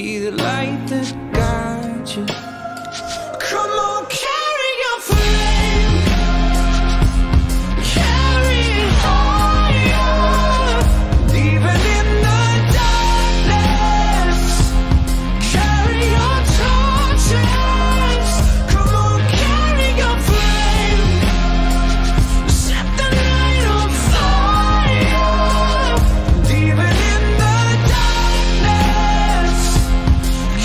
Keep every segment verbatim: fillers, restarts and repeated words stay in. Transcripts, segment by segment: be the light that guides you. Come on, carry your flame, carry it higher, even in the darkness, carry your torches. Come on, carry your flame, set the night on fire, even in the darkness,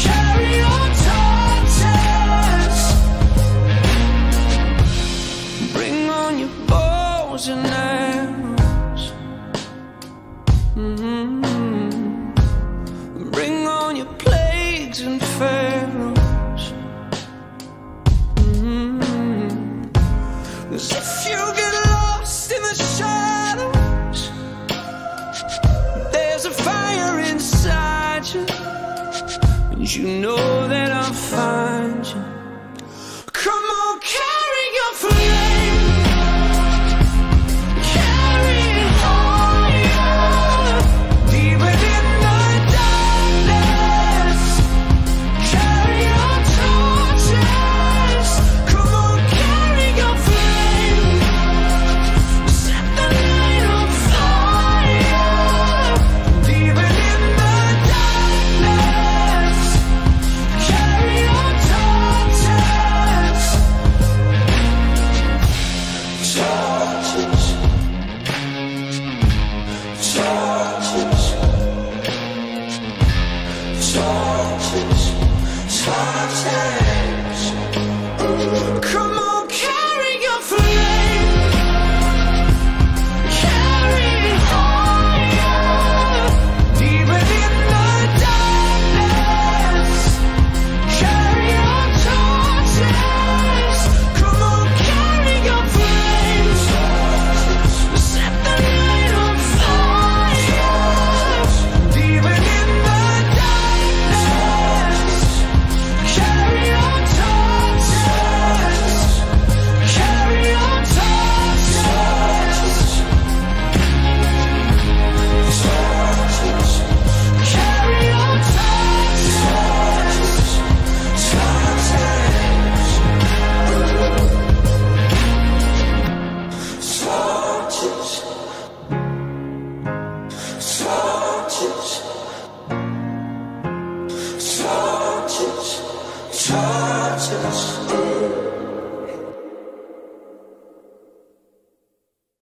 carry your torches. Bring on your bows and arrows. Mm-hmm. Bring on your plagues and pharaohs. Mm-hmm. 'Cause if you get lost in the shadows, there's a fire inside you, and you know that I'll find you. Come on, carry your flame, carry it higher, even in the darkness, carry your torches. Come on, carry your flame, set the night on fire, even in the darkness, carry your torches. Torches, torches, torches, torches. Come on, carry your flame, carry it higher, even in the darkness, carry your torches. Come on, carry your flames, set the night on fire, even in the darkness, carry your torches, carry your torches. Carry your torches, torches, torches, torches, torches.